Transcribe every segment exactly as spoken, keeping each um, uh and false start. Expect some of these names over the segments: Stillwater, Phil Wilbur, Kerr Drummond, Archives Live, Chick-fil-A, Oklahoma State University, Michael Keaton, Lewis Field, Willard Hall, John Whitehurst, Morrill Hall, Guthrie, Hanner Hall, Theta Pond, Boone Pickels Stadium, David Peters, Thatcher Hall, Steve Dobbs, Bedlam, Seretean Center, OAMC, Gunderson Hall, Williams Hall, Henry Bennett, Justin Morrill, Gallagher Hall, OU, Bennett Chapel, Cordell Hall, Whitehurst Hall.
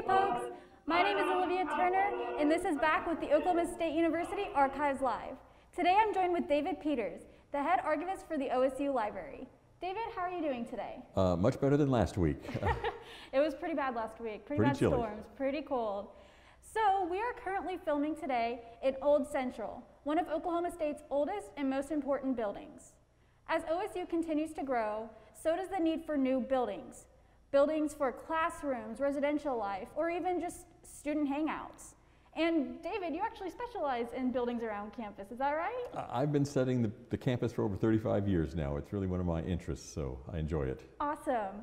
Hey folks, my name is Olivia Turner, and this is Back with the Oklahoma State University Archives Live. Today I'm joined with David Peters, the head archivist for the O S U Library. David, how are you doing today? Uh, much better than last week. It was pretty bad last week, pretty, pretty bad chilly. Storms, pretty cold. So we are currently filming today in Old Central, one of Oklahoma State's oldest and most important buildings. As O S U continues to grow, so does the need for new buildings. Buildings for classrooms, residential life, or even just student hangouts. And David, you actually specialize in buildings around campus, is that right? I've been studying the, the campus for over thirty-five years now. It's really one of my interests, so I enjoy it. Awesome.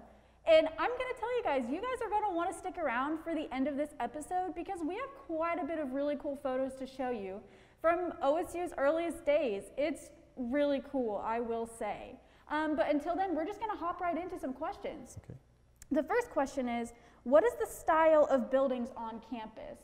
And I'm going to tell you guys, you guys are going to want to stick around for the end of this episode because we have quite a bit of really cool photos to show you from O S U's earliest days. It's really cool, I will say. Um, but until then, we're just going to hop right into some questions. Okay. The first question is, what is the style of buildings on campus?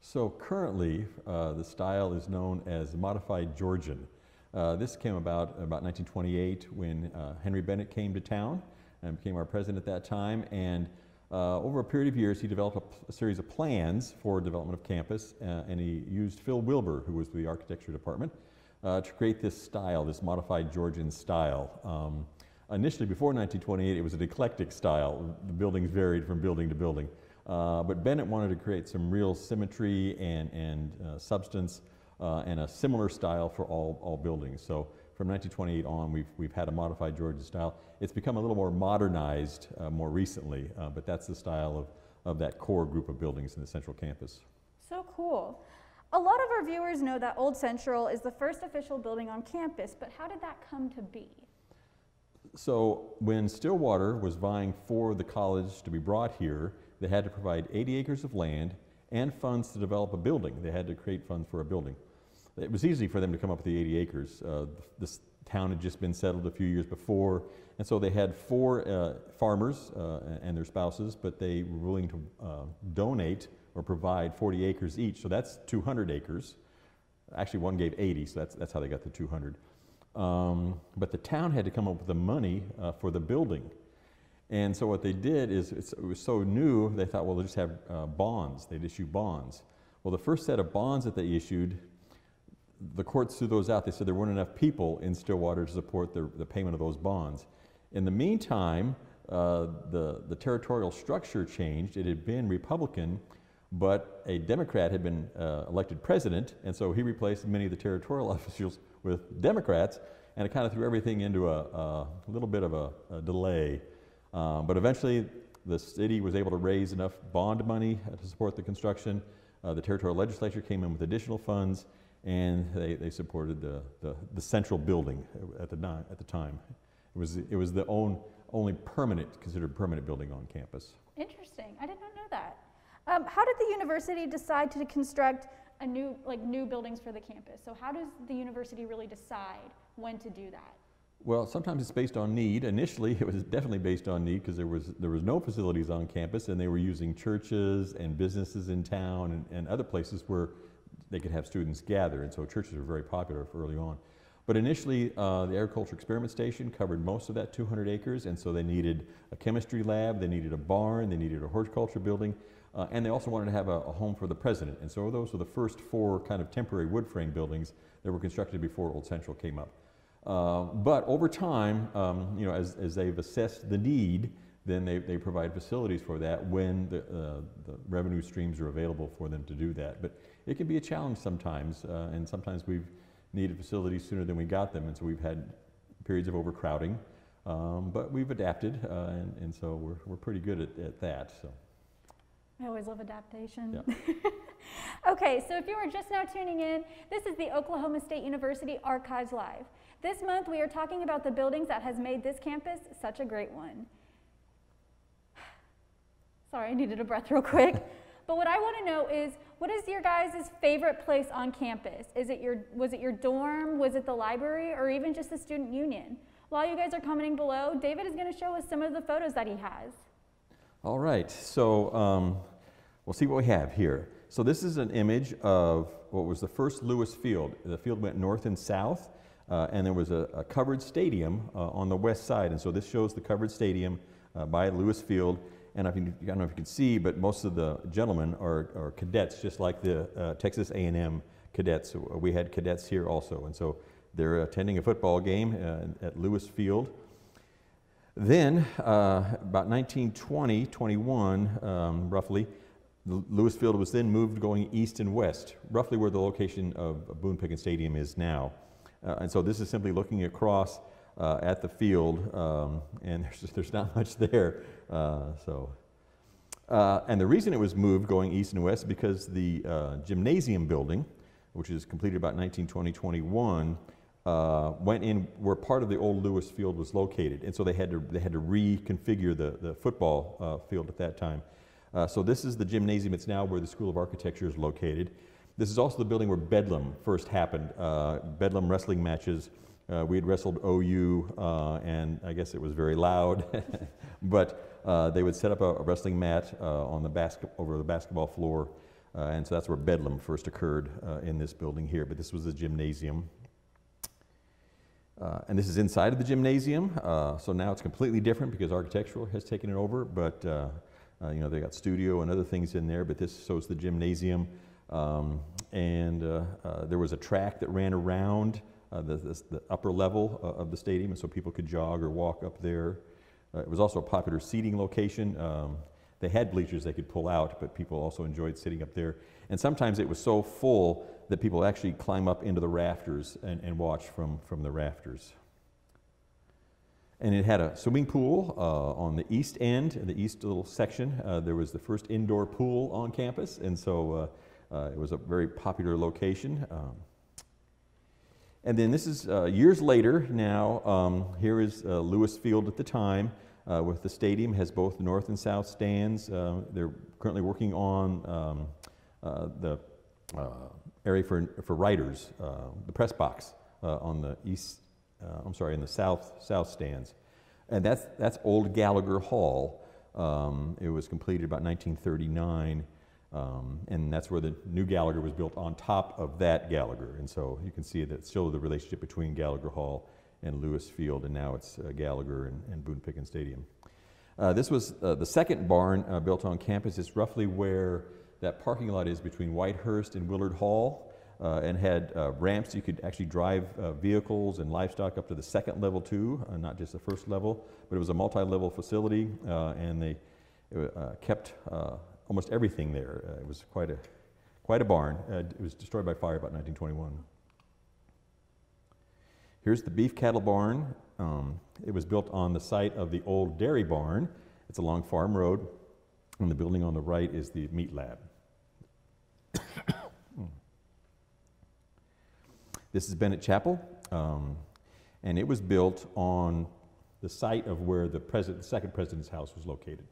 So currently, uh, the style is known as modified Georgian. Uh, this came about about nineteen twenty-eight when uh, Henry Bennett came to town and became our president at that time. And uh, over a period of years, he developed a, a series of plans for development of campus, uh, and he used Phil Wilbur, who was the architecture department, uh, to create this style, this modified Georgian style. Um, Initially, before nineteen twenty-eight, it was an eclectic style. The buildings varied from building to building. Uh, but Bennett wanted to create some real symmetry and, and uh, substance uh, and a similar style for all, all buildings. So from nineteen twenty-eight on, we've, we've had a modified Georgian style. It's become a little more modernized uh, more recently, uh, but that's the style of, of that core group of buildings in the Central Campus. So cool. A lot of our viewers know that Old Central is the first official building on campus, but how did that come to be? So when Stillwater was vying for the college to be brought here, they had to provide eighty acres of land and funds to develop a building. They had to create funds for a building. It was easy for them to come up with the eighty acres. Uh, this town had just been settled a few years before, and so they had four uh, farmers uh, and their spouses, but they were willing to uh, donate or provide forty acres each, so that's two hundred acres. Actually, one gave eighty, so that's, that's how they got the two hundred. Um, but the town had to come up with the money uh, for the building. And so what they did is, it's, it was so new, they thought, well, they'll just have uh, bonds. They'd issue bonds. Well, the first set of bonds that they issued, the courts threw those out. They said there weren't enough people in Stillwater to support the, the payment of those bonds. In the meantime, uh, the, the territorial structure changed. It had been Republican, but a Democrat had been uh, elected president, and so he replaced many of the territorial officials with Democrats, and it kind of threw everything into a, a little bit of a, a delay. Um, but eventually, the city was able to raise enough bond money to support the construction. Uh, the territorial legislature came in with additional funds, and they, they supported the, the, the central building at the, at the time. It was, it was the own, only permanent, considered permanent building on campus. Interesting. I did not know that. Um, how did the university decide to construct a new, like new buildings for the campus? So how does the university really decide when to do that? Well, sometimes it's based on need. Initially, it was definitely based on need because there was, there was no facilities on campus, and they were using churches and businesses in town and, and other places where they could have students gather, and so churches were very popular early on. But initially, uh, the Agriculture Experiment Station covered most of that two hundred acres, and so they needed a chemistry lab, they needed a barn, they needed a horticulture building, Uh, and they also wanted to have a, a home for the president. And so those were the first four kind of temporary wood frame buildings that were constructed before Old Central came up. Uh, but over time, um, you know, as, as they've assessed the need, then they, they provide facilities for that when the, uh, the revenue streams are available for them to do that. But it can be a challenge sometimes, uh, and sometimes we've needed facilities sooner than we got them, and so we've had periods of overcrowding. Um, but we've adapted, uh, and, and so we're, we're pretty good at, at that. So. I always love adaptation. Yeah. Okay, so if you were just now tuning in, this is the Oklahoma State University Archives Live. This month we are talking about the buildings that has made this campus such a great one. Sorry, I needed a breath real quick. But what I want to know is, what is your guys' favorite place on campus? Is it your, was it your dorm, was it the library, or even just the student union? While you guys are commenting below, David is going to show us some of the photos that he has. All right, so um, we'll see what we have here. So this is an image of what was the first Lewis Field. The field went north and south, uh, and there was a, a covered stadium uh, on the west side. And so this shows the covered stadium uh, by Lewis Field. And I don't know if you can see, but most of the gentlemen are, are cadets, just like the uh, Texas A and M cadets. We had cadets here also, and so they're attending a football game uh, at Lewis Field. Then, uh, about nineteen twenty, twenty-one, um, roughly, Lewis Field was then moved going east and west, roughly where the location of Boone Pickens Stadium is now. Uh, and so this is simply looking across uh, at the field, um, and there's, just, there's not much there. Uh, so, uh, and the reason it was moved going east and west is because the uh, gymnasium building, which is completed about nineteen twenty, twenty-one, uh, went in where part of the old Lewis Field was located, and so they had to they had to reconfigure the the football uh, field at that time. Uh, so this is the gymnasium. It's now where the School of Architecture is located. This is also the building where Bedlam first happened. Uh, Bedlam wrestling matches. Uh, we had wrestled O U, uh, and I guess it was very loud, but uh, they would set up a, a wrestling mat uh, on the basket over the basketball floor, uh, and so that's where Bedlam first occurred uh, in this building here. But this was the gymnasium, uh, and this is inside of the gymnasium. Uh, so now it's completely different because architectural has taken it over. But uh, uh, you know, they got studio and other things in there. But this shows the gymnasium, um, and uh, uh, there was a track that ran around Uh, the, the, the upper level uh, of the stadium, and so people could jog or walk up there. Uh, it was also a popular seating location. Um, they had bleachers they could pull out, but people also enjoyed sitting up there. And sometimes it was so full that people actually climb up into the rafters and, and watch from, from the rafters. And it had a swimming pool uh, on the east end, in the east little section. Uh, there was the first indoor pool on campus, and so uh, uh, it was a very popular location. Um, And then this is uh, years later now. Um, here is uh, Lewis Field at the time, uh, with the stadium, has both north and south stands. Uh, they're currently working on um, uh, the uh, area for, for writers, uh, the press box uh, on the east, uh, I'm sorry, in the south south stands. And that's, that's Old Gallagher Hall. Um, it was completed about nineteen thirty-nine. Um, and that's where the new Gallagher was built on top of that Gallagher, and so you can see that still the relationship between Gallagher Hall and Lewis Field, and now it's uh, Gallagher and, and Boone Pickens Stadium. Uh, this was uh, the second barn uh, built on campus. It's roughly where that parking lot is between Whitehurst and Willard Hall, uh, and had uh, ramps. You could actually drive uh, vehicles and livestock up to the second level too, uh, not just the first level, but it was a multi-level facility, uh, and they uh, kept uh, almost everything there. Uh, it was quite a, quite a barn. Uh, it was destroyed by fire about nineteen twenty-one. Here's the beef cattle barn. Um, it was built on the site of the old dairy barn. It's along Farm Road, and the building on the right is the meat lab. This is Bennett Chapel, um, and it was built on the site of where the, president, the second president's house was located.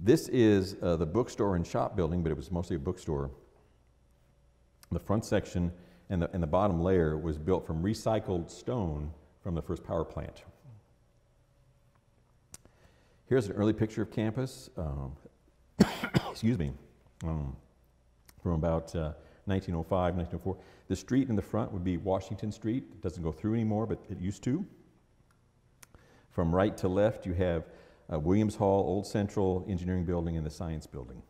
This is uh, the bookstore and shop building, but it was mostly a bookstore. The front section and the, and the bottom layer was built from recycled stone from the first power plant. Here's an early picture of campus, um, excuse me, um, from about uh, nineteen oh five, nineteen oh four. The street in the front would be Washington Street. It doesn't go through anymore, but it used to. From right to left, you have Uh, Williams Hall, Old Central, Engineering Building, and the Science Building.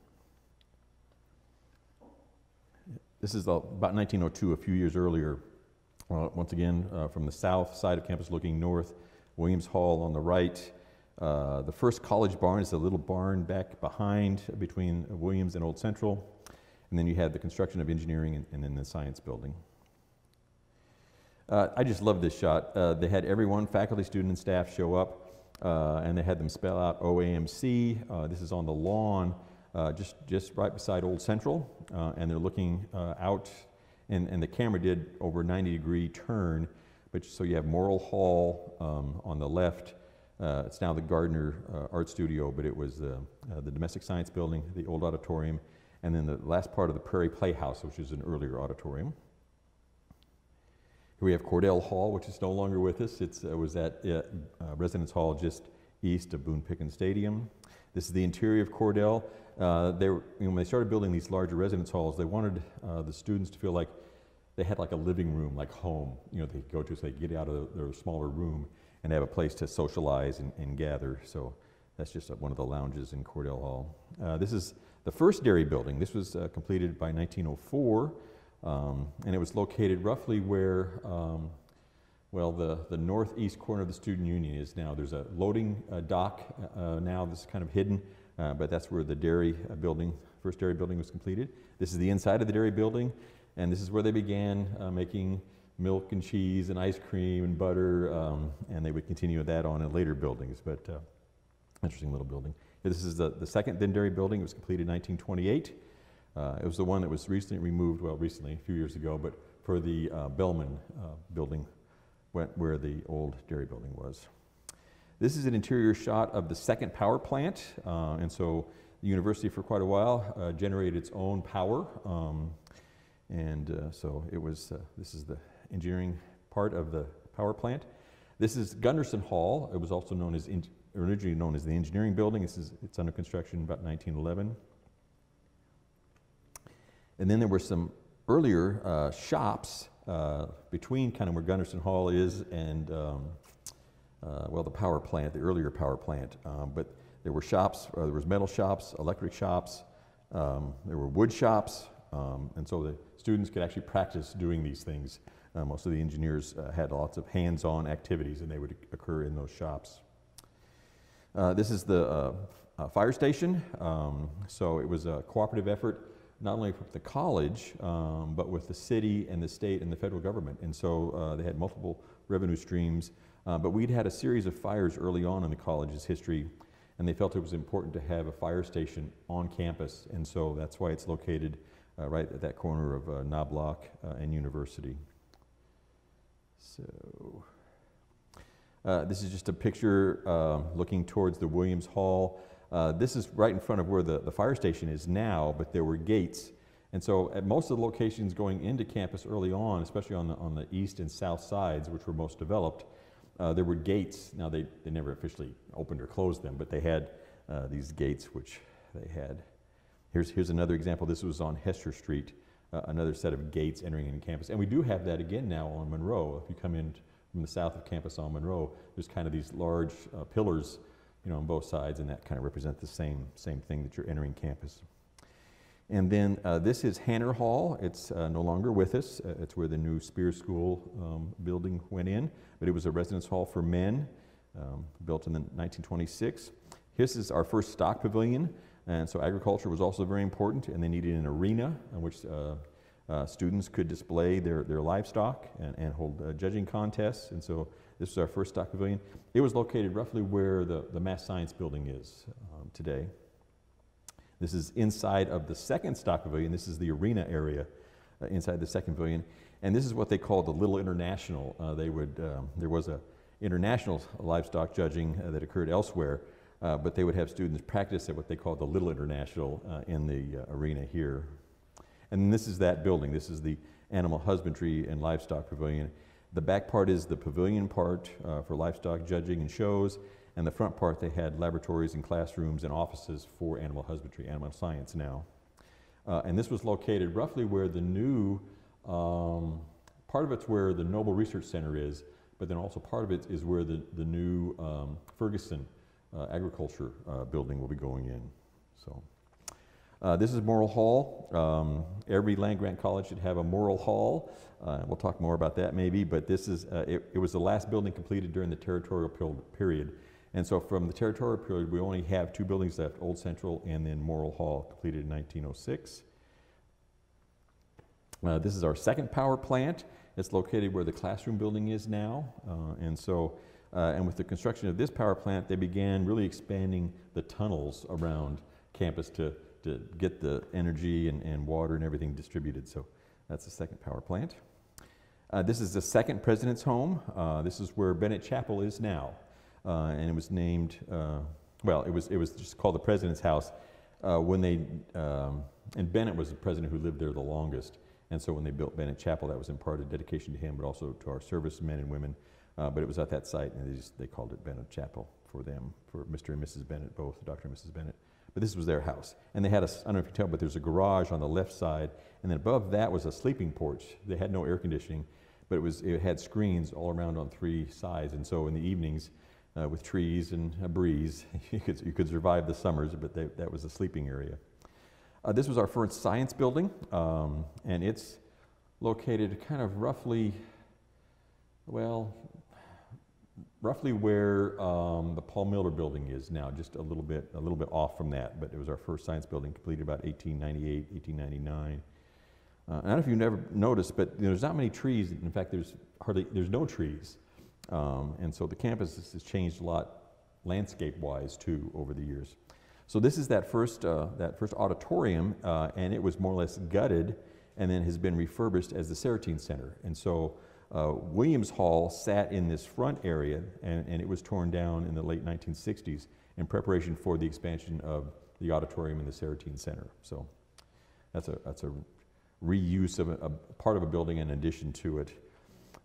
This is the, about nineteen oh two, a few years earlier. Uh, once again, uh, from the south side of campus looking north, Williams Hall on the right. Uh, the first college barn is a little barn back behind between Williams and Old Central. And then you had the construction of engineering and, and then the Science Building. Uh, I just love this shot. Uh, they had everyone, faculty, student, and staff show up. Uh, and they had them spell out O A M C. Uh, this is on the lawn, uh, just, just right beside Old Central, uh, and they're looking uh, out, and, and the camera did over a ninety degree turn, but so you have Morrill Hall um, on the left. Uh, it's now the Gardner uh, Art Studio, but it was uh, uh, the Domestic Science Building, the old auditorium, and then the last part of the Prairie Playhouse, which is an earlier auditorium. We have Cordell Hall, which is no longer with us. It's, it was at uh, uh, Residence Hall just east of Boone Pickens Stadium. This is the interior of Cordell. Uh, they were, you know, when they started building these larger residence halls, they wanted uh, the students to feel like they had like a living room, like home. You know, they could go to, so they could get out of their smaller room and have a place to socialize and, and gather. So That's just one of the lounges in Cordell Hall. Uh, this is the first dairy building. This was uh, completed by nineteen oh four, um, and it was located roughly where, um, well, the, the northeast corner of the Student Union is now. There's a loading uh, dock uh, now that's kind of hidden, uh, but that's where the dairy uh, building, first dairy building was completed. This is the inside of the dairy building, and this is where they began uh, making milk and cheese and ice cream and butter, um, and they would continue that on in later buildings, but uh, interesting little building. This is the, the second then dairy building. It was completed in nineteen twenty-eight. Uh, it was the one that was recently removed, well, recently, a few years ago, but for the uh, Bellman uh, building went where the old dairy building was. This is an interior shot of the second power plant, uh, and so the university for quite a while uh, generated its own power, um, and uh, so it was, uh, this is the engineering part of the power plant. This is Gunderson Hall. It was also known as in originally known as the engineering building. This is, it's under construction about nineteen eleven. And then there were some earlier uh, shops uh, between kind of where Gunderson Hall is and, um, uh, well, the power plant, the earlier power plant. Um, but there were shops, uh, there was metal shops, electric shops, um, there were wood shops, um, and so the students could actually practice doing these things. Uh, most of the engineers uh, had lots of hands-on activities, and they would occur in those shops. Uh, this is the uh, uh, fire station, um, so it was a cooperative effort not only with the college, um, but with the city and the state and the federal government, and so uh, they had multiple revenue streams, uh, but we'd had a series of fires early on in the college's history, and they felt it was important to have a fire station on campus, and so that's why it's located uh, right at that corner of uh, Knobloch uh, and University. So. Uh, this is just a picture uh, looking towards the Williams Hall. Uh, this is right in front of where the, the fire station is now, but there were gates. And so at most of the locations going into campus early on, especially on the, on the east and south sides, which were most developed, uh, there were gates. Now they, they never officially opened or closed them, but they had uh, these gates which they had. Here's, here's another example. This was on Hester Street, uh, another set of gates entering into campus. And we do have that again now on Monroe. If you come in from the south of campus on Monroe, there's kind of these large uh, pillars, you know, on both sides, and that kind of represent the same same thing that you're entering campus. And then uh, this is Hanner Hall. It's uh, no longer with us. Uh, it's where the new Spears School um, building went in, but it was a residence hall for men, um, built in the nineteen twenty-six. This is our first stock pavilion, and so agriculture was also very important, and they needed an arena in which uh, Uh, students could display their, their livestock and, and hold uh, judging contests, and so this was our first stock pavilion. It was located roughly where the, the Mass Science building is um, today. This is inside of the second stock pavilion. This is the arena area uh, inside the second pavilion, and this is what they called the Little International. Uh, they would, um, there was a international livestock judging uh, that occurred elsewhere, uh, but they would have students practice at what they called the Little International uh, in the uh, arena here. And this is that building. This is the Animal Husbandry and Livestock Pavilion. The back part is the pavilion part uh, for livestock judging and shows, and the front part they had laboratories and classrooms and offices for animal husbandry, animal science now. Uh, and this was located roughly where the new, um, part of it's where the Noble Research Center is, but then also part of it is where the, the new um, Ferguson uh, Agriculture uh, building will be going in. So. Uh, this is Morrill Hall. Um, every land-grant college should have a Morrill Hall. Uh, we'll talk more about that maybe, but this is, uh, it, it was the last building completed during the territorial period. And so from the territorial period, we only have two buildings left, Old Central and then Morrill Hall, completed in nineteen oh six. Uh, this is our second power plant. It's located where the classroom building is now. Uh, and so, uh, and with the construction of this power plant, they began really expanding the tunnels around campus to to get the energy and, and water and everything distributed. So that's the second power plant. Uh, this is the second president's home. Uh, this is where Bennett Chapel is now. Uh, and it was named, uh, well, it was, it was just called the President's House uh, when they, um, and Bennett was the president who lived there the longest. And so when they built Bennett Chapel, that was in part a dedication to him, but also to our servicemen and women. Uh, but it was at that site, and they, just, they called it Bennett Chapel for them, for Mister and Missus Bennett, both Doctor and Missus Bennett. But this was their house. And they had a, I don't know if you can tell, but there's a garage on the left side, and then above that was a sleeping porch. They had no air conditioning, but it was, it had screens all around on three sides, and so in the evenings, uh, with trees and a breeze. you, could, you could survive the summers, but they, that was a sleeping area. Uh, this was our first science building, um, and it's located kind of roughly, well, roughly where um, the Paul Miller building is now, just a little bit, a little bit off from that, but it was our first science building, completed about eighteen ninety-eight, eighteen ninety-nine. Uh, I don't know if you've never noticed, but you know, there's not many trees. In fact, there's hardly, there's no trees. Um, and so the campus has changed a lot landscape-wise too over the years. So this is that first, uh, that first auditorium, uh, and it was more or less gutted and then has been refurbished as the Seretean Center. And so uh, Williams Hall sat in this front area, and, and it was torn down in the late nineteen sixties in preparation for the expansion of the auditorium and the Seretean Center. So that's a, that's a reuse of a, a part of a building in addition to it.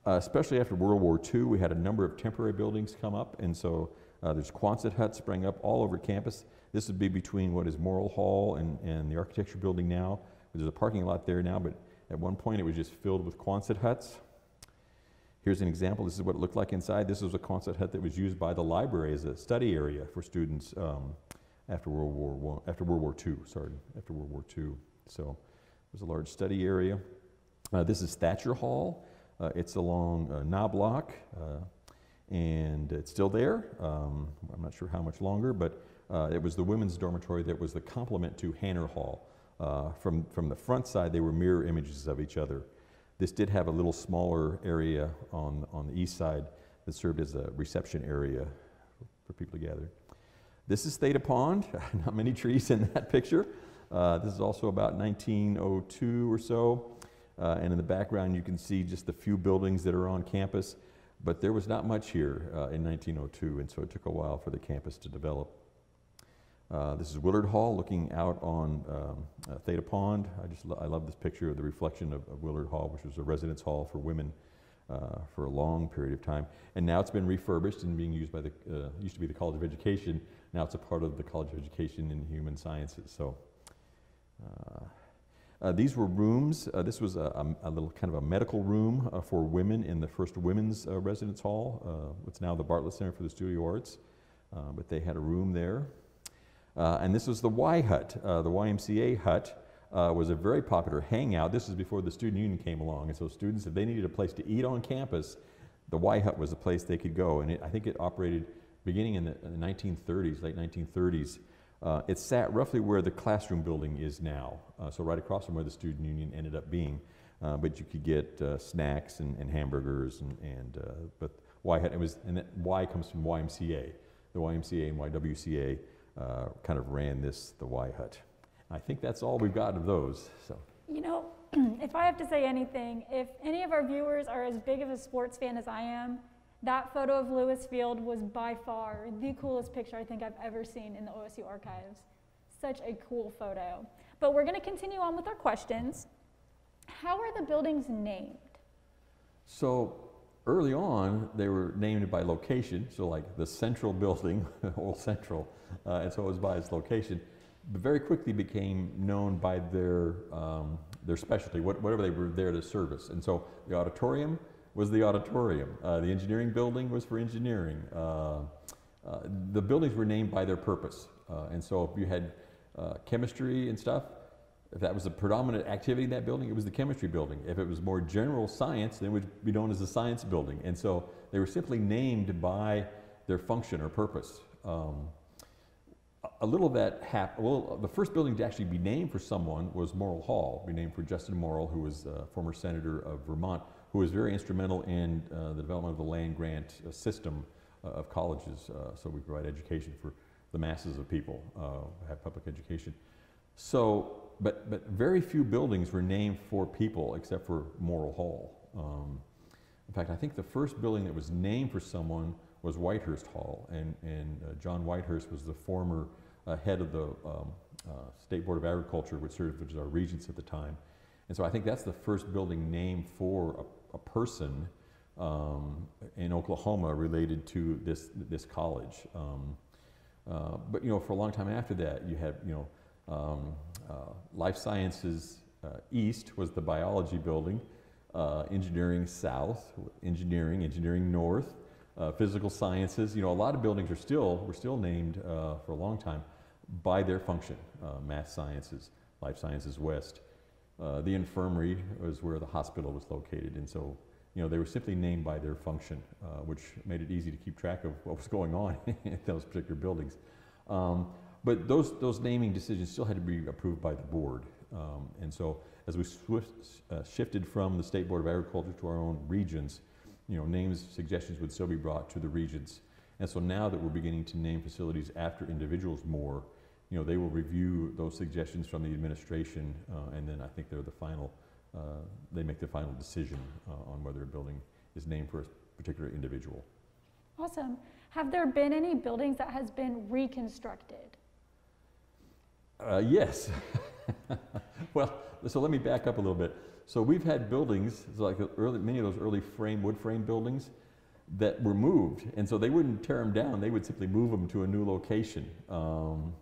Uh, especially after World War Two, we had a number of temporary buildings come up, and so uh, there's Quonset huts sprang up all over campus. This would be between what is Morrill Hall and, and the architecture building now. There's a parking lot there now, but at one point it was just filled with Quonset huts. Here's an example. This is what it looked like inside. This was a Quonset hut that was used by the library as a study area for students um, after World War One, after World War Two. Sorry, after World War Two. So it was a large study area. Uh, this is Thatcher Hall. Uh, it's along uh, Knobloch, uh, and it's still there. Um, I'm not sure how much longer, but uh, it was the women's dormitory that was the complement to Hanner Hall. Uh, from, from the front side, they were mirror images of each other. This did have a little smaller area on, on the east side that served as a reception area for people to gather. This is Theta Pond. Not many trees in that picture. Uh, this is also about nineteen oh two or so. Uh, and in the background, you can see just the few buildings that are on campus. But there was not much here uh, in nineteen oh two, and so it took a while for the campus to develop. Uh, this is Willard Hall looking out on um, uh, Theta Pond. I just lo I love this picture of the reflection of, of Willard Hall, which was a residence hall for women uh, for a long period of time. And now it's been refurbished and being used by the, uh, used to be the College of Education. Now it's a part of the College of Education and Human Sciences. So uh, uh, these were rooms. Uh, this was a, a, a little kind of a medical room uh, for women in the first women's uh, residence hall. Uh, what's now the Bartlett Center for the Studio Arts. Uh, but they had a room there. Uh, and this was the Y hut. Uh, the Y M C A hut uh, was a very popular hangout. This was before the student union came along. And so students, if they needed a place to eat on campus, the Y hut was the place they could go. And it, I think it operated beginning in the, in the nineteen thirties, late nineteen thirties. Uh, it sat roughly where the classroom building is now. Uh, so right across from where the student union ended up being. Uh, but you could get uh, snacks and, and hamburgers and, and uh, but Y hut, it was, and that Y comes from Y M C A. The Y M C A and Y W C A. Uh, kind of ran this, the Y hut. I think that's all we've got of those. So, you know, if I have to say anything, if any of our viewers are as big of a sports fan as I am, that photo of Lewis Field was by far the coolest picture I think I've ever seen in the O S U archives. Such a cool photo. But we're going to continue on with our questions. How are the buildings named? So early on, they were named by location, so like the central building, Old Central, uh, and so it was by its location. But very quickly became known by their, um, their specialty, what, whatever they were there to service. And so the auditorium was the auditorium. Uh, the engineering building was for engineering. Uh, uh, the buildings were named by their purpose. Uh, and so if you had uh, chemistry and stuff, if that was the predominant activity in that building, it was the chemistry building. If it was more general science, then it would be known as the science building. And so they were simply named by their function or purpose. Um, a little of that happened. Well, the first building to actually be named for someone was Morrill Hall, be named for Justin Morrill, who was a former senator of Vermont, who was very instrumental in uh, the development of the land grant uh, system uh, of colleges. Uh, so we provide education for the masses of people, uh, have public education. So. But, but very few buildings were named for people except for Morrill Hall. Um, in fact, I think the first building that was named for someone was Whitehurst Hall, and, and uh, John Whitehurst was the former uh, head of the um, uh, State Board of Agriculture, which served as our regents at the time. And so I think that's the first building named for a, a person um, in Oklahoma related to this, this college. Um, uh, but you know, for a long time after that, you had, you know, Um, uh, Life Sciences uh, East was the biology building, uh, Engineering South, Engineering, Engineering North, uh, physical sciences. You know, a lot of buildings are still, were still named uh, for a long time by their function, uh, math sciences, life sciences west. Uh, the infirmary was where the hospital was located, and so, you know, they were simply named by their function, uh, which made it easy to keep track of what was going on in those particular buildings. Um, but those, those naming decisions still had to be approved by the board. Um, and so as we swift, uh, shifted from the State Board of Agriculture to our own regions, you know, names, suggestions would still be brought to the regions. And so now that we're beginning to name facilities after individuals more, you know, they will review those suggestions from the administration, uh, and then I think they're the final, uh, they make the final decision uh, on whether a building is named for a particular individual. Awesome. Have there been any buildings that has been reconstructed? Uh, yes. Well, so let me back up a little bit. So we've had buildings, like early, many of those early frame, wood frame buildings, that were moved, and so they wouldn't tear them down, they would simply move them to a new location. Um,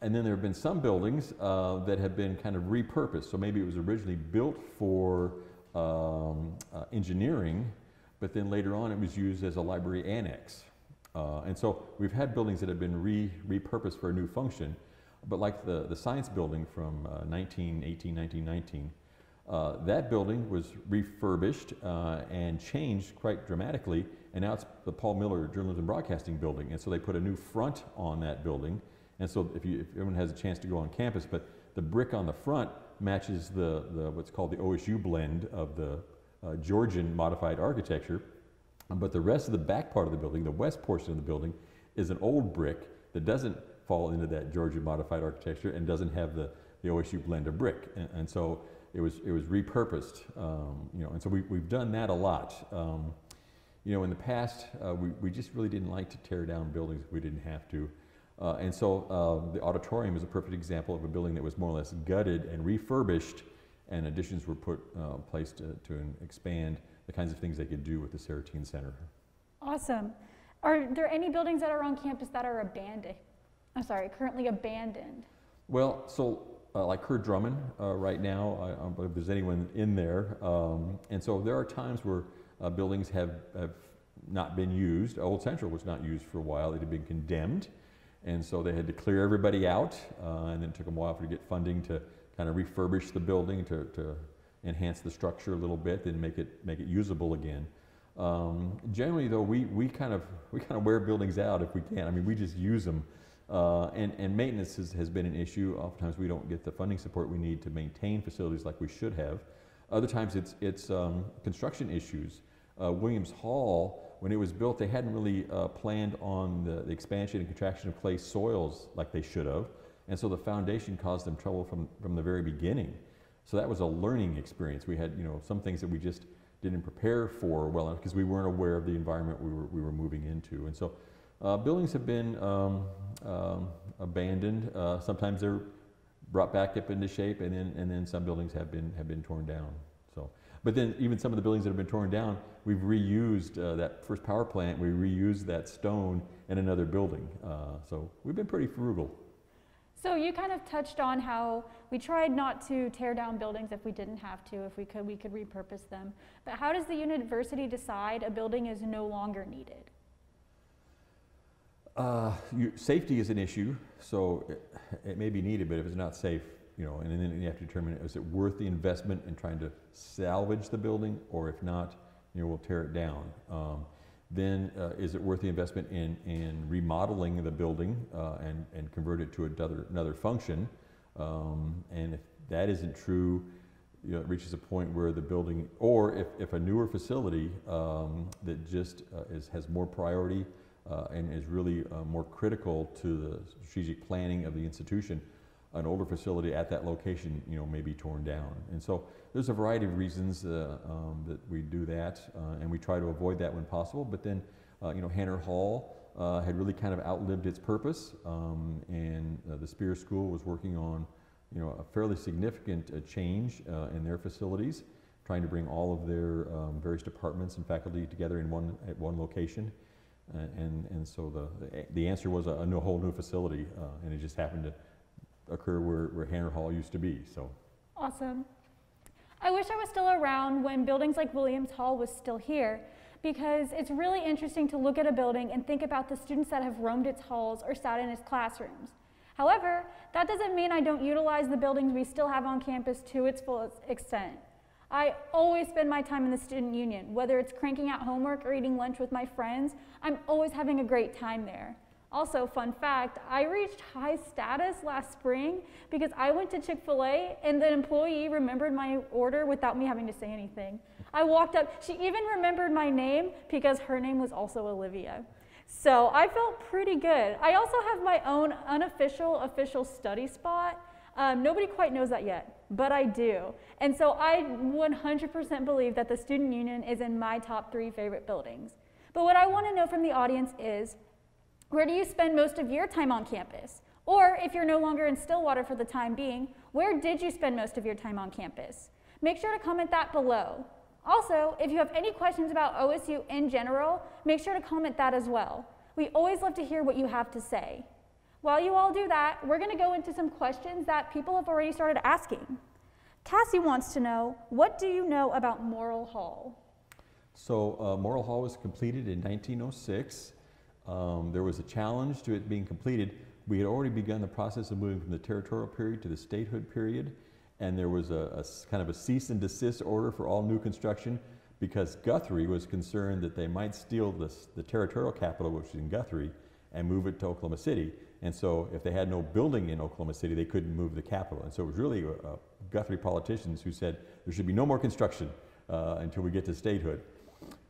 And then there have been some buildings uh, that have been kind of repurposed. So maybe it was originally built for um, uh, engineering, but then later on it was used as a library annex. Uh, and so we've had buildings that have been re repurposed for a new function, but like the, the science building from uh, nineteen eighteen, nineteen nineteen, uh, that building was refurbished uh, and changed quite dramatically, and now it's the Paul Miller Journalism Broadcasting Building. And so they put a new front on that building. And so if, you, if everyone has a chance to go on campus, but the brick on the front matches the, the what's called the O S U blend of the uh, Georgian modified architecture, but the rest of the back part of the building, the west portion of the building, is an old brick that doesn't fall into that Georgian modified architecture and doesn't have the, the O S U blend of brick. And, and so it was, it was repurposed, um, you know, and so we, we've done that a lot. Um, you know, in the past, uh, we, we just really didn't like to tear down buildings if we didn't have to. Uh, and so uh, the auditorium is a perfect example of a building that was more or less gutted and refurbished, and additions were put uh, placed to, to expand the kinds of things they could do with the Seretean Center. Awesome. Are there any buildings that are on campus that are abandoned? I'm sorry, currently abandoned. Well, so uh, like Kerr Drummond uh, right now, I, I don't believe there's anyone in there. Um, and so there are times where uh, buildings have, have not been used. Old Central was not used for a while. It had been condemned. And so they had to clear everybody out, uh, and then it took them a while to get funding to kind of refurbish the building, to, to enhance the structure a little bit, then make it make it usable again. Um, generally, though, we we kind of we kind of wear buildings out if we can. I mean, we just use them, uh, and and maintenance has, has been an issue. Oftentimes, we don't get the funding support we need to maintain facilities like we should have. Other times, it's it's um, construction issues. Uh, Williams Hall, when it was built, they hadn't really uh, planned on the, the expansion and contraction of clay soils like they should have. And so the foundation caused them trouble from, from the very beginning. So that was a learning experience. We had, you know, some things that we just didn't prepare for well enough because we weren't aware of the environment we were, we were moving into. And so uh, buildings have been um, um, abandoned. Uh, sometimes they're brought back up into shape, and then, and then some buildings have been, have been torn down. So. But then even some of the buildings that have been torn down, we've reused uh, that first power plant, we reused that stone in another building. Uh, so we've been pretty frugal. So you kind of touched on how we tried not to tear down buildings if we didn't have to. If we could, we could repurpose them. But how does the university decide a building is no longer needed? Uh, you, safety is an issue, so it, it may be needed, but if it's not safe, you know, and then you have to determine, is it worth the investment in trying to salvage the building, or if not, you know, we'll tear it down. Um, then uh, is it worth the investment in, in remodeling the building uh, and, and convert it to another, another function? Um, and if that isn't true, you know, it reaches a point where the building, or if, if a newer facility um, that just uh, is, has more priority uh, and is really uh, more critical to the strategic planning of the institution, an older facility at that location, you know, may be torn down. And so there's a variety of reasons uh, um, that we do that, uh, and we try to avoid that when possible. But then, uh, you know, Hanner Hall uh, had really kind of outlived its purpose, um, and uh, the Spears School was working on, you know, a fairly significant uh, change uh, in their facilities, trying to bring all of their um, various departments and faculty together in one, at one location. Uh, and, and so the, the answer was a, a new, whole new facility, uh, and it just happened to occur where, where Hanner Hall used to be, so. Awesome. I wish I was still around when buildings like Williams Hall was still here, because it's really interesting to look at a building and think about the students that have roamed its halls or sat in its classrooms. However, that doesn't mean I don't utilize the buildings we still have on campus to its full extent. I always spend my time in the student union, whether it's cranking out homework or eating lunch with my friends, I'm always having a great time there. Also, fun fact, I reached high status last spring because I went to Chick-fil-A and the employee remembered my order without me having to say anything. I walked up, she even remembered my name because her name was also Olivia. So I felt pretty good. I also have my own unofficial, official study spot. Um, nobody quite knows that yet, but I do. And so I one hundred percent believe that the student union is in my top three favorite buildings. But what I want to know from the audience is, where do you spend most of your time on campus? Or if you're no longer in Stillwater for the time being, where did you spend most of your time on campus? Make sure to comment that below. Also, if you have any questions about O S U in general, make sure to comment that as well. We always love to hear what you have to say. While you all do that, we're going to go into some questions that people have already started asking. Cassie wants to know, what do you know about Morrill Hall? So uh, Morrill Hall was completed in nineteen oh six. Um, there was a challenge to it being completed. We had already begun the process of moving from the territorial period to the statehood period. And there was a, a kind of a cease and desist order for all new construction because Guthrie was concerned that they might steal this, the territorial capital, which was in Guthrie, and move it to Oklahoma City. And so if they had no building in Oklahoma City, they couldn't move the capital. And so it was really uh, Guthrie politicians who said, there should be no more construction uh, until we get to statehood.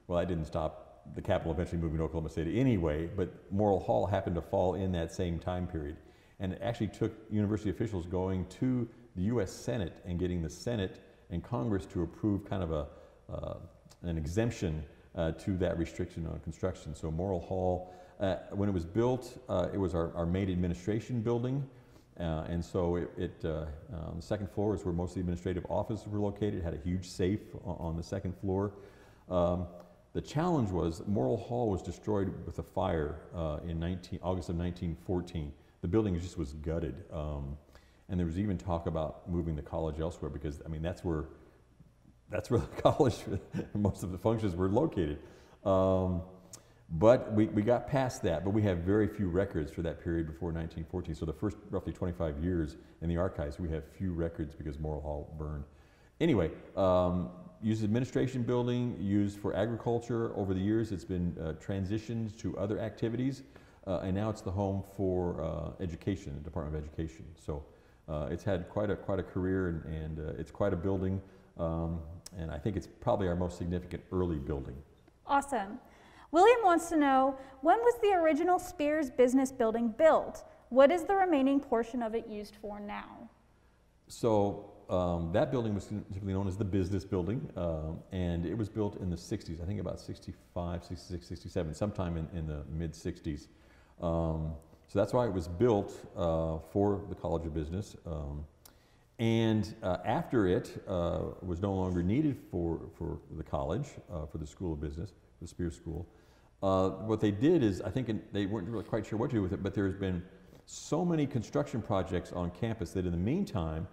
Well, that didn't stop the capital eventually moving to Oklahoma City anyway, but Morrill Hall happened to fall in that same time period. And it actually took university officials going to the U S Senate and getting the Senate and Congress to approve kind of a, uh, an exemption uh, to that restriction on construction. So Morrill Hall, uh, when it was built, uh, it was our, our main administration building. Uh, and so it, it uh, on the second floor is where most of the administrative offices were located. It had a huge safe on the second floor. Um, The challenge was Morrill Hall was destroyed with a fire uh, in August of nineteen fourteen. The building just was gutted, um, and there was even talk about moving the college elsewhere because, I mean, that's where that's where the college most of the functions were located. Um, but we, we got past that, but we have very few records for that period before nineteen fourteen. So the first roughly twenty-five years in the archives, we have few records because Morrill Hall burned. Anyway. Um, Used administration building, used for agriculture. Over the years, it's been uh, transitioned to other activities, uh, and now it's the home for uh, education, the Department of Education. So uh, it's had quite a quite a career, and, and uh, it's quite a building, um, and I think it's probably our most significant early building. Awesome. William wants to know, when was the original Spears Business Building built? What is the remaining portion of it used for now? So. Um, that building was typically known as the business building, um, and it was built in the sixties, I think about sixty-five, sixty-six, sixty-seven, sometime in, in the mid sixties. Um, so that's why it was built uh, for the College of Business. Um, and uh, after it uh, was no longer needed for, for the college, uh, for the School of Business, the Spears School, uh, what they did is, I think in, they weren't really quite sure what to do with it, but there's been so many construction projects on campus that in the meantime,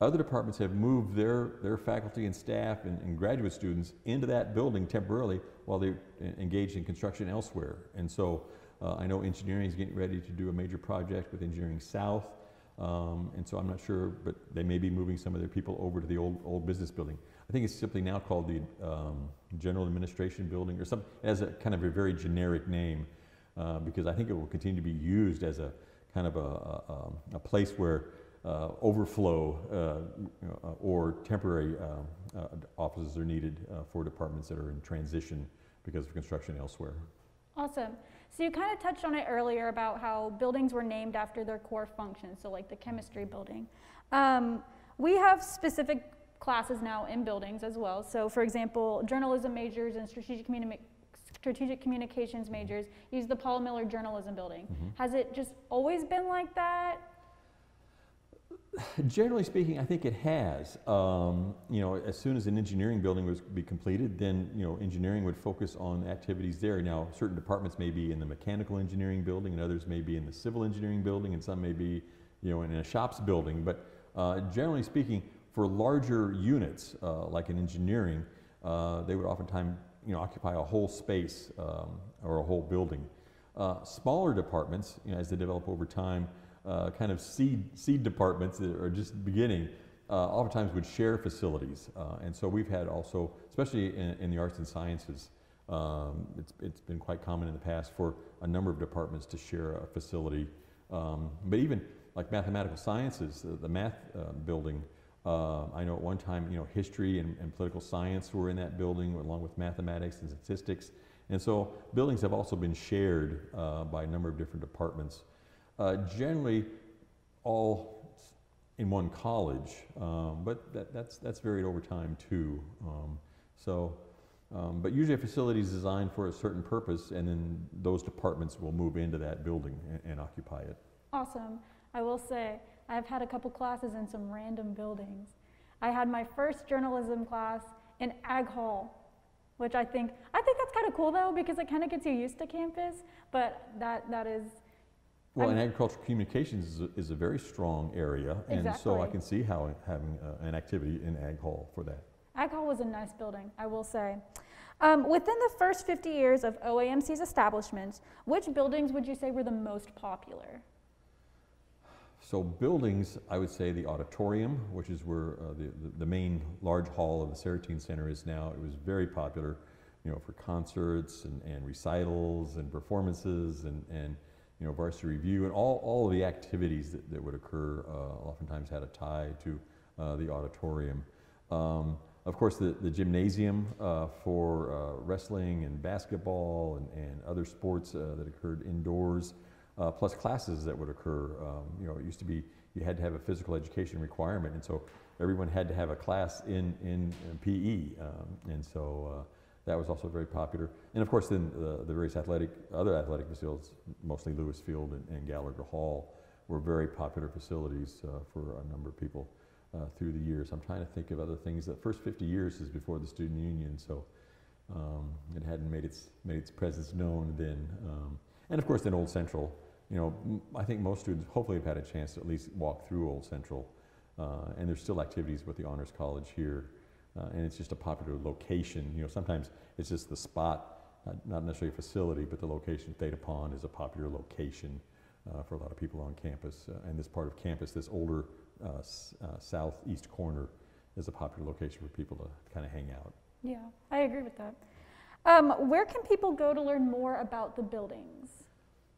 other departments have moved their, their faculty and staff and, and graduate students into that building temporarily while they're engaged in construction elsewhere. And so uh, I know engineering is getting ready to do a major project with Engineering South, um, and so I'm not sure, but they may be moving some of their people over to the old, old business building. I think it's simply now called the um, General Administration Building or something, as a kind of a very generic name, uh, because I think it will continue to be used as a kind of a, a, a place where Uh, overflow uh, uh, or temporary uh, uh, offices are needed uh, for departments that are in transition because of construction elsewhere. Awesome. So you kind of touched on it earlier about how buildings were named after their core functions, so like the chemistry building. Um, we have specific classes now in buildings as well. So for example, journalism majors and strategic communication strategic communications majors use the Paul Miller Journalism Building. Mm-hmm. Has it just always been like that? Generally speaking, I think it has. Um, you know, as soon as an engineering building was be completed, then you know engineering would focus on activities there. Now, certain departments may be in the mechanical engineering building, and others may be in the civil engineering building, and some may be, you know, in a shops building. But uh, generally speaking, for larger units uh, like in engineering, uh, they would oftentimes you know, occupy a whole space um, or a whole building. Uh, smaller departments, you know, as they develop over time, uh, kind of seed, seed departments that are just beginning, uh, oftentimes would share facilities. Uh, and so we've had also, especially in, in the arts and sciences, um, it's, it's been quite common in the past for a number of departments to share a facility. Um, but even like mathematical sciences, the, the math uh, building, uh, I know at one time, you know, history and, and political science were in that building along with mathematics and statistics. And so buildings have also been shared uh, by a number of different departments, uh, generally all in one college, um, but that, that's, that's varied over time too. Um, so, um, but usually a facility is designed for a certain purpose, and then those departments will move into that building and, and occupy it. Awesome. I will say, I've had a couple classes in some random buildings. I had my first journalism class in Ag Hall, which I think, I think that's kind of cool though, because it kind of gets you used to campus, but that, that is. Well, I'm, and agricultural communications is a, is a very strong area, exactly. And so I can see how having uh, an activity in Ag Hall for that. Ag Hall was a nice building, I will say. Um, within the first fifty years of O A M C's establishment, which buildings would you say were the most popular? So buildings, I would say the auditorium, which is where uh, the, the, the main large hall of the Seretean Center is now. It was very popular, you know, for concerts and, and recitals and performances and, and, you know, varsity review and all, all of the activities that, that would occur uh, oftentimes had a tie to uh, the auditorium. Um, of course, the, the gymnasium uh, for uh, wrestling and basketball and, and other sports uh, that occurred indoors. Uh, plus classes that would occur. Um, you know, it used to be you had to have a physical education requirement, and so everyone had to have a class in, in, in P E, um, and so uh, that was also very popular. And of course then the, the various athletic, other athletic facilities, mostly Lewis Field and, and Gallagher Hall, were very popular facilities uh, for a number of people uh, through the years. I'm trying to think of other things. The first fifty years is before the student union, so um, it hadn't made its, made its presence known then. Um, and of course then Old Central. You know, I think most students hopefully have had a chance to at least walk through Old Central, uh, and there's still activities with the Honors College here, uh, and it's just a popular location. You know, sometimes it's just the spot, not, not necessarily a facility, but the location. Theta Pond is a popular location uh, for a lot of people on campus, uh, and this part of campus, this older uh, uh, southeast corner, is a popular location for people to kind of hang out. Yeah, I agree with that. Um, where can people go to learn more about the buildings?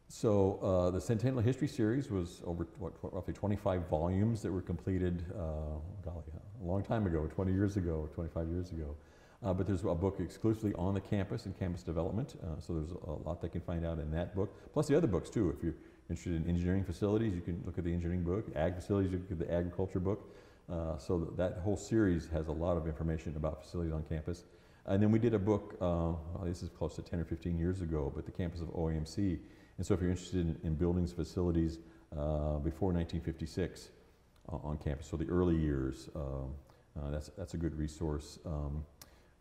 So uh, the Centennial History Series was over what, roughly twenty-five volumes that were completed uh, golly, a long time ago, twenty years ago, twenty-five years ago. Uh, but there's a book exclusively on the campus and campus development, uh, so there's a lot they can find out in that book, plus the other books too. If you're interested in engineering facilities, you can look at the engineering book, ag facilities, you can look at the agriculture book. Uh, so that, that whole series has a lot of information about facilities on campus. And then we did a book, uh, oh, this is close to ten or fifteen years ago, but the campus of O A M C. And so if you're interested in, in buildings, facilities uh, before nineteen fifty-six uh, on campus, so the early years, um, uh, that's, that's a good resource. Um,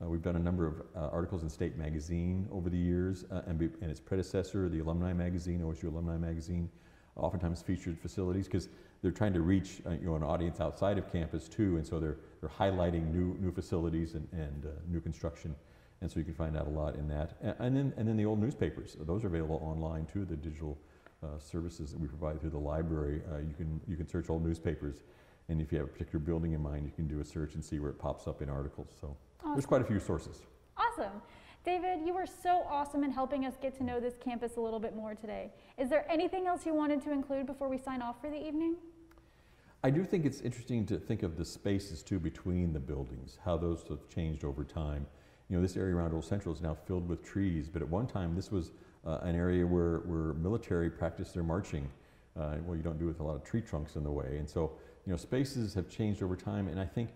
uh, we've done a number of uh, articles in State Magazine over the years, uh, and, be, and its predecessor, the Alumni Magazine, O S U Alumni Magazine, oftentimes featured facilities because they're trying to reach uh, you know, an audience outside of campus too, and so they're, they're highlighting new, new facilities and, and uh, new construction. And so you can find out a lot in that. And, and, then, and then the old newspapers, those are available online too, the digital uh, services that we provide through the library. Uh, you, can, you can search old newspapers, and if you have a particular building in mind, you can do a search and see where it pops up in articles. So awesome. There's quite a few sources. Awesome. David, you were so awesome in helping us get to know this campus a little bit more today. Is there anything else you wanted to include before we sign off for the evening? I do think it's interesting to think of the spaces too between the buildings, how those have changed over time. You know, this area around Old Central is now filled with trees, but at one time this was uh, an area where, where military practiced their marching. Uh, well, you don't do it with a lot of tree trunks in the way. And so, you know, spaces have changed over time, and I think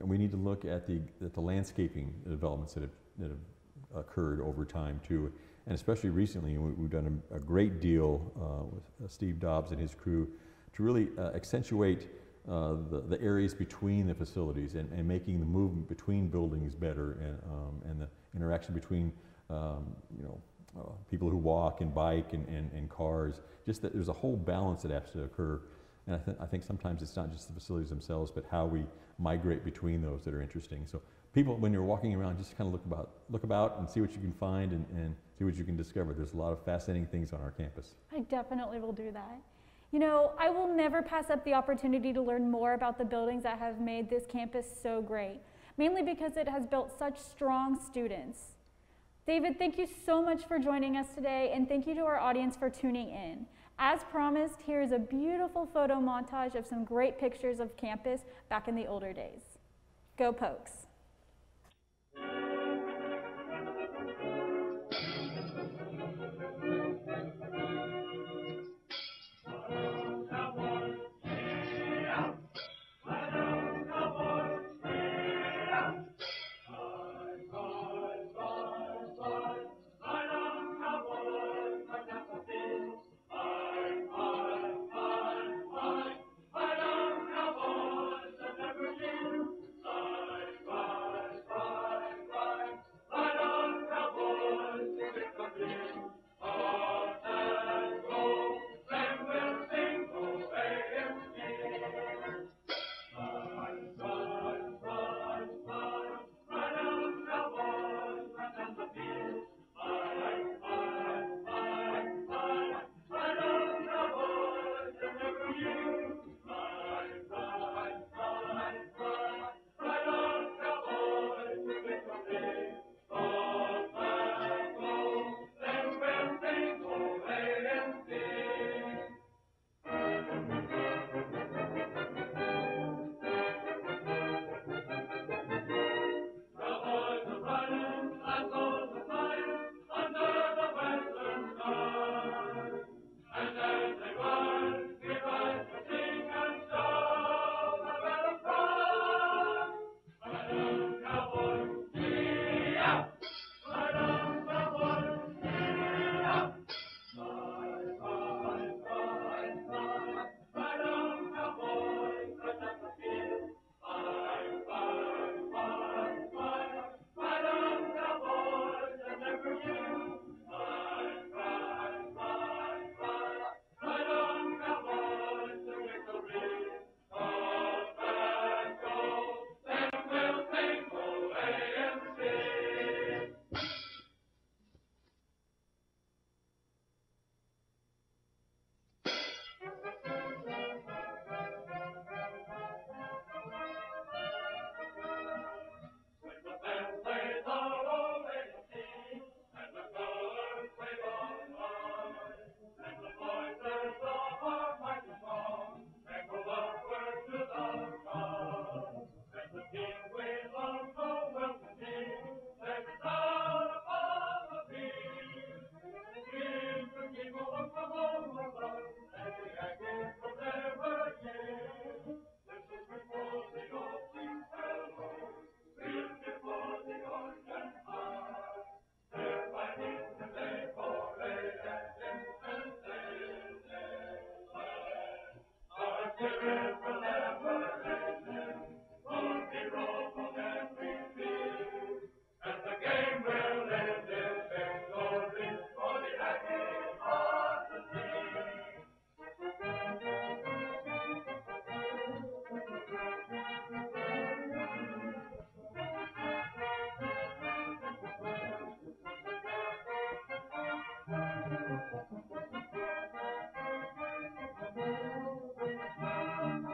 we need to look at the, at the landscaping developments that have, that have occurred over time too. And especially recently, we've done a, a great deal uh, with Steve Dobbs and his crew to really uh, accentuate Uh, the, the areas between the facilities and, and making the movement between buildings better, and, um, and the interaction between um, you know, uh, people who walk and bike and, and, and cars. Just that there's a whole balance that has to occur, and I, th I think sometimes it's not just the facilities themselves but how we migrate between those that are interesting. So people, when you're walking around, just kind of look about, look about and see what you can find and, and see what you can discover. There's a lot of fascinating things on our campus. I definitely will do that. You know, I will never pass up the opportunity to learn more about the buildings that have made this campus so great, mainly because it has built such strong students. David, thank you so much for joining us today, and thank you to our audience for tuning in. As promised, here is a beautiful photo montage of some great pictures of campus back in the older days. Go Pokes!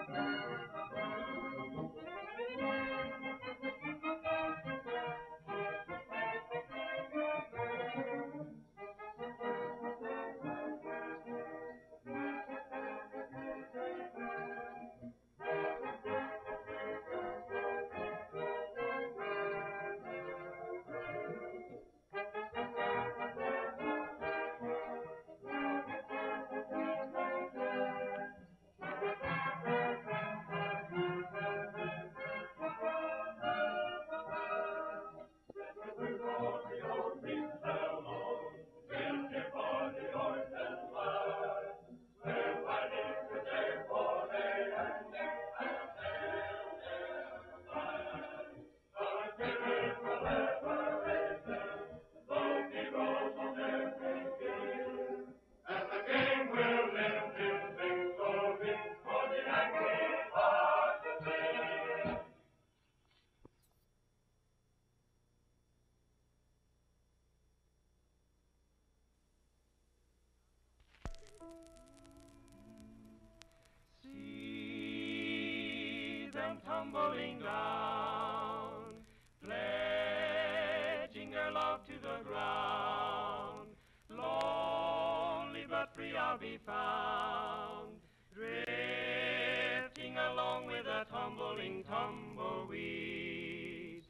Thank you. them tumbling down, pledging their love to the ground. Lonely but free I'll be found, drifting along with a tumbling tumbleweed.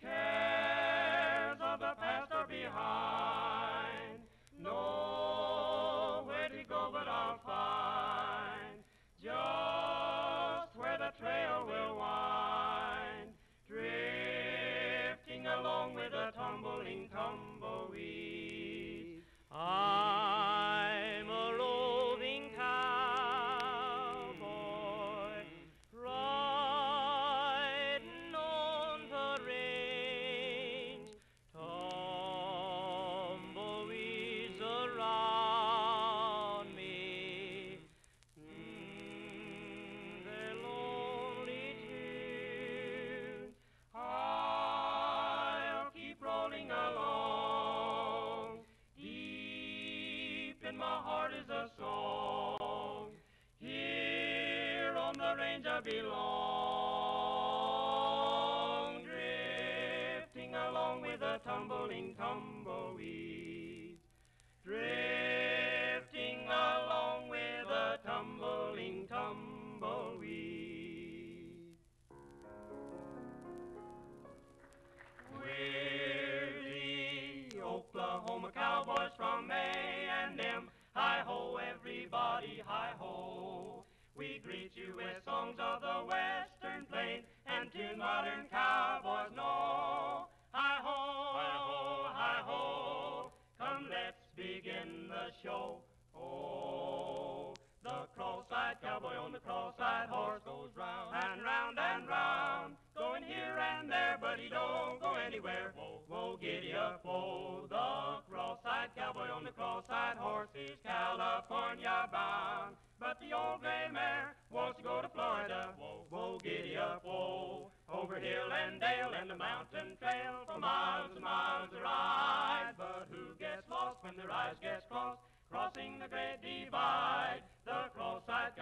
Cares of the past are behind, nowhere to go but I'll find, just where the trail will wind, drifting along with a tumbling tumbleweed. I'm a roving cowboy, riding on the range, tumbleweeds around me, mm, their lonely tune. I'll keep rolling along, deep in my heart is a song, here on the range I belong, drifting along with a tumbling tumbleweed, drifting along with a tumbling tumbleweed. We're the Oklahoma Cowboys from A and M. Hi-ho, everybody, hi-ho. We greet you with songs of the western plain and tune modern cowboys know. Hi-ho, hi-ho, hi-ho, come let's begin the show. Oh, the cross-eyed cowboy on the cross-eyed horse goes round and round and round, going here and there, but he don't go anywhere. Whoa, whoa, giddy up, whoa. The cross-eyed cowboy on the cross-eyed horse is California bound, but the old gray mare wants to go to Florida. Whoa, whoa, giddy up, whoa. Over hill and dale and the mountain trail, for miles and miles they ride. But who gets lost when their eyes get crossed, crossing the great divide? The cross-eyed